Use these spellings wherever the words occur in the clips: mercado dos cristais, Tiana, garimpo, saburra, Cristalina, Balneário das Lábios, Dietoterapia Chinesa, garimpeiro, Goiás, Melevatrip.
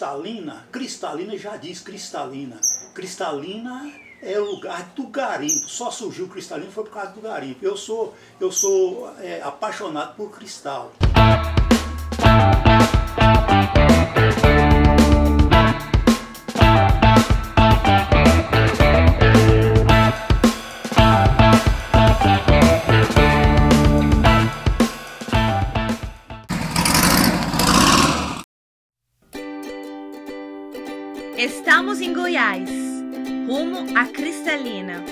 cristalina, cristalina já diz cristalina. Cristalina é o lugar do garimpo. Só surgiu cristalina foi por causa do garimpo. Eu sou apaixonado por cristal. Estamos em Goiás, rumo a Cristalina.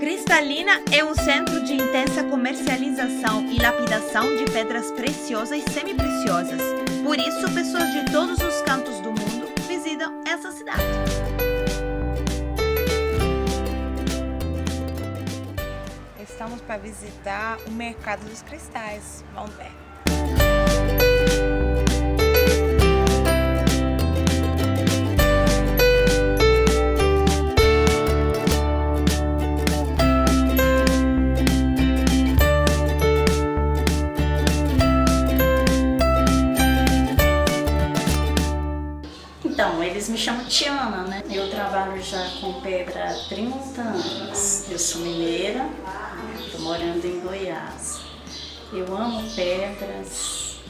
Cristalina é um centro de intensa comercialização e lapidação de pedras preciosas e semipreciosas. Por isso, pessoas de todos os cantos do mundo visitam essa cidade. Estamos para visitar o mercado dos cristais. Vamos ver. Então, eles me chamam Tiana, né? Eu trabalho já com pedra há 30 anos. Eu sou mineira. Estou morando em Goiás. Eu amo pedras,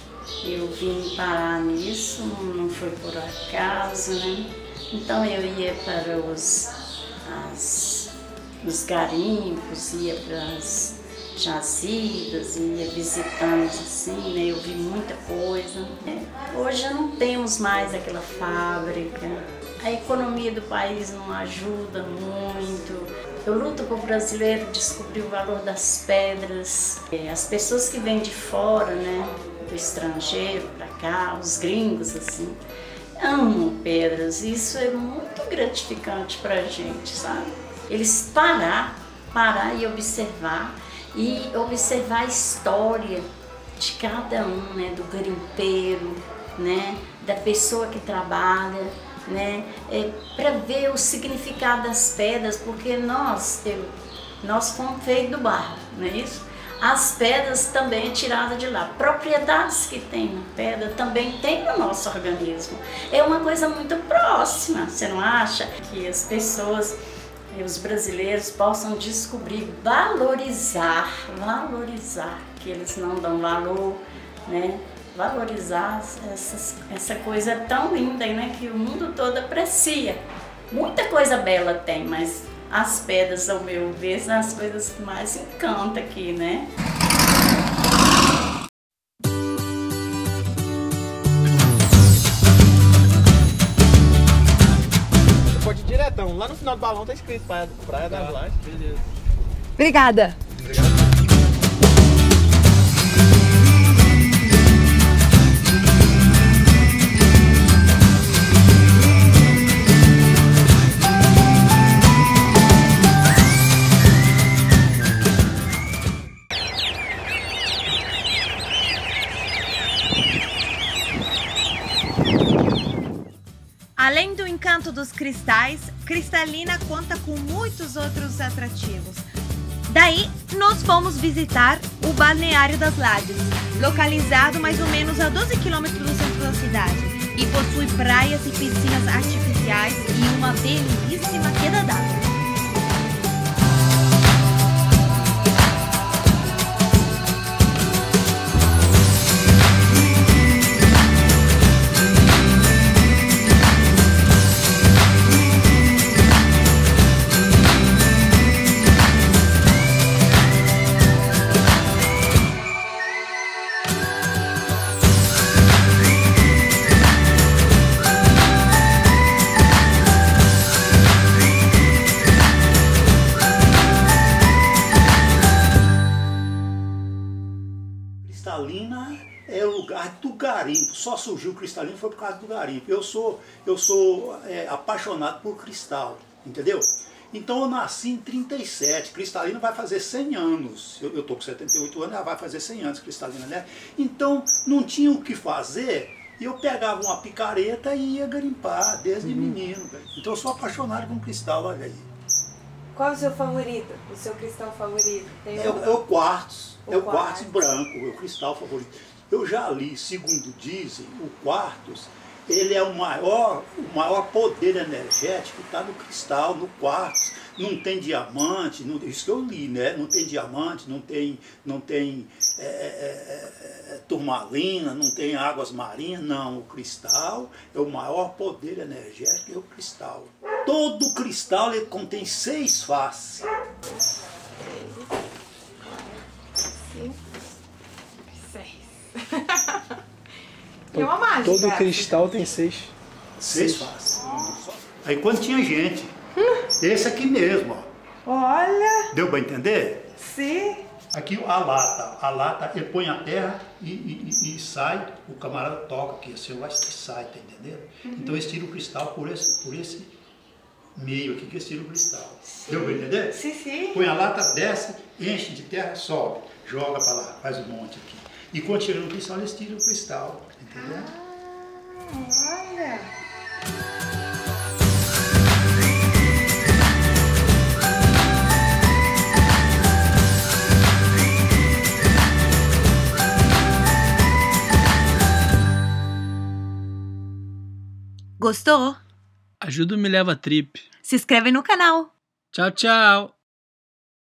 eu vim parar nisso, não foi por acaso, né? Então eu ia para os garimpos, ia para as jazidas, ia visitando assim, né? Eu vi muita coisa, né? Hoje não temos mais aquela fábrica, a economia do país não ajuda muito. Eu luto para o brasileiro descobrir o valor das pedras. As pessoas que vêm de fora, né, do estrangeiro para cá, os gringos, assim, amam pedras. Isso é muito gratificante para a gente, sabe? Eles parar e observar. E observar a história de cada um, né, do garimpeiro, né, da pessoa que trabalha, né, para ver o significado das pedras, porque nós fomos feitos do barro, não é isso? As pedras também é tirada de lá. Propriedades que tem na pedra também tem no nosso organismo. É uma coisa muito próxima, você não acha? Que as pessoas, os brasileiros, possam descobrir, valorizar, que eles não dão valor, né? Valorizar essa coisa tão linda, né, que o mundo todo aprecia. Muita coisa bela tem, mas as pedras, ao meu ver, são as coisas que mais encantam aqui, né? Você pode ir diretão, lá no final do balão tá escrito Praia das Lábios, beleza. Obrigada! Obrigado. Além do encanto dos cristais, Cristalina conta com muitos outros atrativos. Daí, nós fomos visitar o Balneário das Lábios, localizado mais ou menos a 12 quilômetros do centro da cidade, e possui praias e piscinas artificiais e uma belíssima queda d'água. Cristalina é o lugar do garimpo. Só surgiu cristalina foi por causa do garimpo. Eu sou apaixonado por cristal, entendeu? Então eu nasci em 37, cristalina vai fazer 100 anos. Eu tô com 78 anos, ela vai fazer 100 anos cristalina, né? Então não tinha o que fazer E eu pegava uma picareta e ia garimpar desde menino. Então eu sou apaixonado por um cristal, olha aí. Qual é o seu favorito? O seu cristal favorito? Tem é o quartzo. É o quartzo branco, é o cristal favorito. Eu já li, segundo dizem, o quartzo, ele é o maior poder energético que está no cristal, no quartzo. Não tem diamante, não, isso que eu li, né? Não tem diamante, não tem turmalina, não tem águas marinhas, não. O cristal é o maior poder energético, é o cristal. Todo cristal ele contém 6 faces. 6, 5, 6. É uma mágica. Todo cristal tem 6 faces. Aí quando tinha gente... Esse aqui mesmo, ó. Olha! Deu para entender? Sim. Aqui a lata, ele põe a terra e sai, o camarada toca aqui, assim, eu acho que sai, tá entendendo? Então eles tiram o cristal por esse meio aqui que eles tiram o cristal. Sim. Deu para entender? Sim, sim. Põe a lata, desce, enche de terra, sobe, joga para lá, faz um monte aqui. E quando tiram o cristal, eles tiram o cristal, entendeu? Ah, olha! Gostou? Ajuda o Me Leva a Trip. Se inscreve no canal. Tchau, tchau.